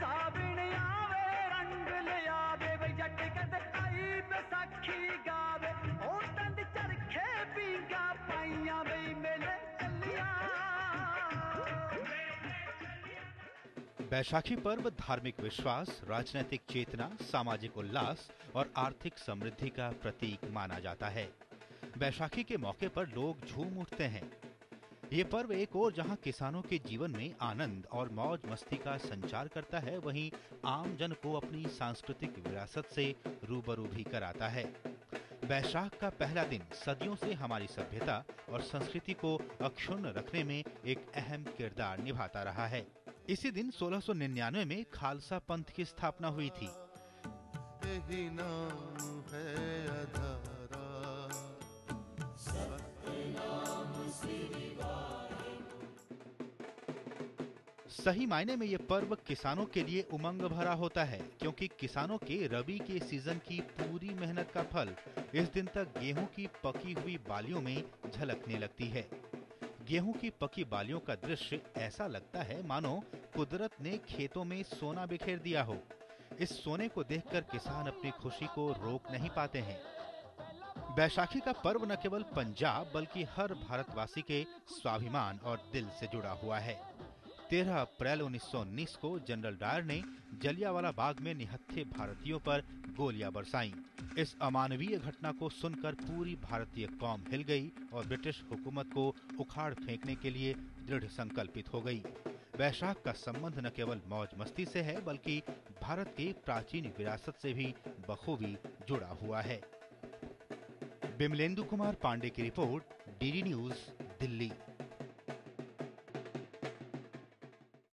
सावन आवे रंग ले आवे जट कद आई बैसाखी गावे ओ तंद चरखे पींगा पाइया बई मेले चलिया। बैसाखी पर्व धार्मिक विश्वास, राजनीतिक चेतना, सामाजिक उल्लास और आर्थिक समृद्धि का प्रतीक माना जाता है। बैसाखी के मौके पर लोग झूम उठते हैं। ये पर्व एक ओर जहां किसानों के जीवन में आनंद और मौज मस्ती का संचार करता है, वहीं आम जन को अपनी सांस्कृतिक विरासत से रूबरू भी कराता है। बैसाख का पहला दिन सदियों से हमारी सभ्यता और संस्कृति को अक्षुण्ण रखने में एक अहम किरदार निभाता रहा है। इसी दिन 1699 में खालसा पंथ की स्थापना हुई थी। यही नाम है अधारा। सही मायने में ये पर्व किसानों के लिए उमंग भरा होता है, क्योंकि किसानों के रबी के सीजन की पूरी मेहनत का फल इस दिन तक गेहूं की पकी हुई बालियों में झलकने लगती है। गेहूं की पकी बालियों का दृश्य ऐसा लगता है मानो कुदरत ने खेतों में सोना बिखेर दिया हो। इस सोने को देखकर किसान अपनी खुशी को रोक नहीं पाते हैं। बैसाखी का पर्व न केवल पंजाब बल्कि हर भारतवासी के स्वाभिमान और दिल से जुड़ा हुआ है। 13 अप्रैल 1919 को जनरल डायर ने जलियावाला बाग में निहत्थे भारतीयों पर गोलियां बरसाईं। इस अमानवीय घटना को सुनकर पूरी भारतीय कौम हिल गई और ब्रिटिश हुकूमत को उखाड़ फेंकने के लिए दृढ़ संकल्पित हो गई। बैसाख का संबंध न केवल मौज मस्ती से है बल्कि भारत के प्राचीन विरासत से भी बखूबी जुड़ा हुआ है। बिमलेन्दु कुमार पांडे की रिपोर्ट, DD न्यूज, दिल्ली।